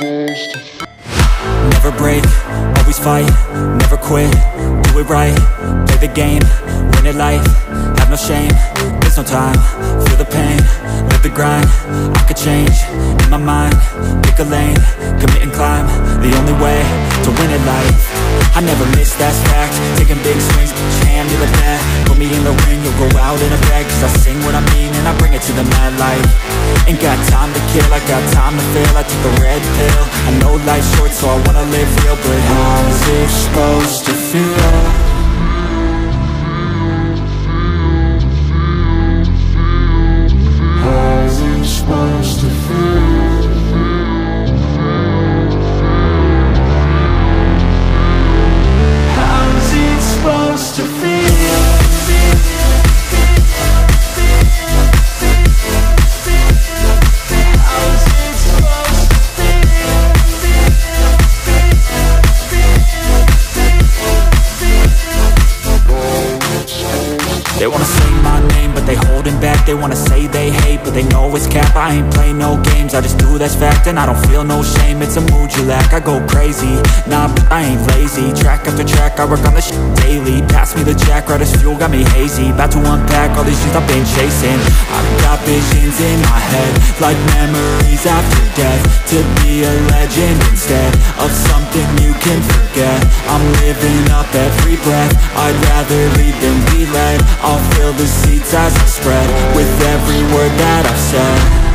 Never break, always fight, never quit, do it right, play the game, win at life, have no shame, there's no time, feel the pain, live the grind, I could change, in my mind, pick a lane, commit and climb, the only way to win at life. I never miss, that fact, taking big swings, jam, you like that, put me in the ring, you'll go out in a bag, cause I sing what I mean and I bring it to the mad light, ain't got time to kill, I got time to feel, I took the red pill, I know life's short so I wanna live real, but how's it supposed to feel? They wanna say my name, but they holding back. They wanna say they hate, but they know it's cap. I ain't play no games, I just do that's fact. And I don't feel no shame, it's a mood you lack. I go crazy, nah, but I ain't lazy. Track after track, I work on this shit daily. Pass me the jack, right as fuel, got me hazy. About to unpack all these things I've been chasing. I've got visions in my head, like memories after death. To be a legend instead of something you can forget. I'm living up every breath, I'd rather lead than be led. I'll fill the seats as I spread with every word that I've said.